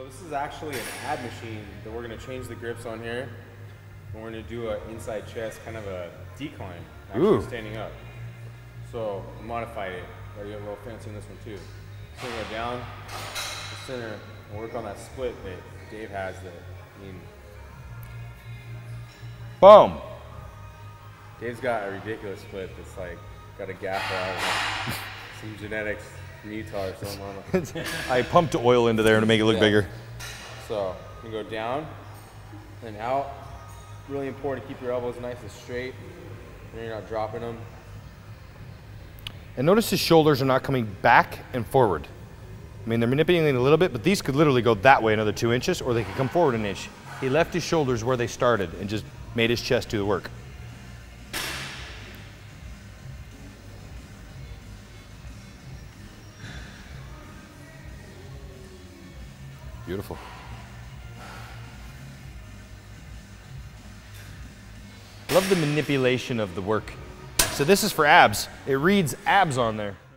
So this is actually an ab machine that we're going to change the grips on here. And we're going to do an inside chest, kind of a decline, actually. Ooh. Standing up. So I modified it. I got a little fancy in this one too. Swing it down, the center, and work on that split that Dave has. Boom. Dave's got a ridiculous split that's like got a gap out, some genetics. Utah or something. I pumped oil into there to make it look bigger. So you can go down and out. Really important to keep your elbows nice and straight, and you're not dropping them. And notice his shoulders are not coming back and forward. I mean, they're manipulating a little bit, but these could literally go that way another 2 inches, or they could come forward an inch. He left his shoulders where they started and just made his chest do the work. Beautiful. Love the manipulation of the work. So this is for abs. It reads abs on there.